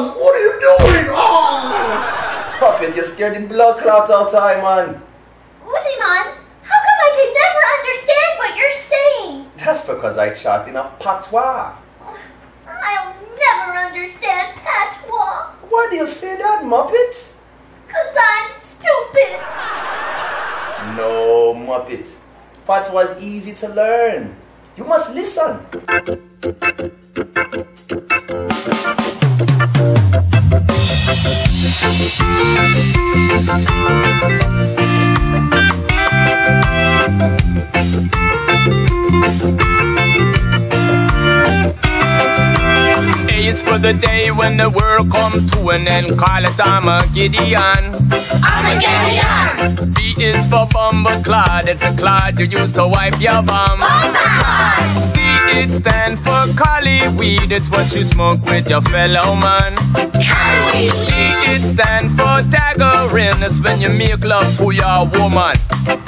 Mom, what are you doing? Oh! Puppet, you scared the blood clots out time, man. UZIMON, how come I can never understand what you're saying? That's because I chat in a patois. I'll never understand patois. Why do you say that, Muppet? Because I'm stupid. No, Muppet. Patois is easy to learn. You must listen. A is for the day when the world comes to an end. Call it Armageddon. B is for Bumbleclod. It's a clod you use to wipe your bum. C, it stands for Collyweed. It's what you smoke with your fellow man. Collyweed. D, it stands for Daggerin. It's when you make love to your woman.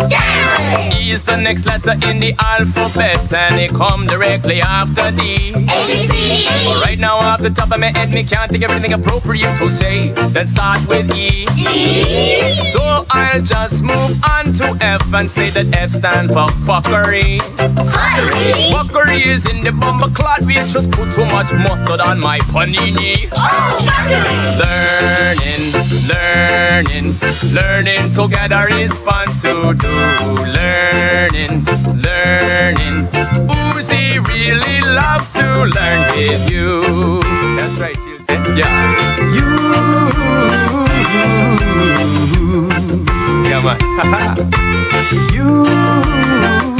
Daggerin. E is the next letter in the alphabet, and it comes directly after D. A, B, C, D. Right now off the top of my head, me can't think of anything appropriate to say. Then start with E. E. So I'll just move on to F and say that F stands for fuckery. Fuckery. Fuckery is in the Bumbleclod. We just put too much mustard on my panini. Oh, fuckery. Learning together is fun to do. Learning. Uzi really loves to learn with you. That's right, children. Yeah. You. Come on. You.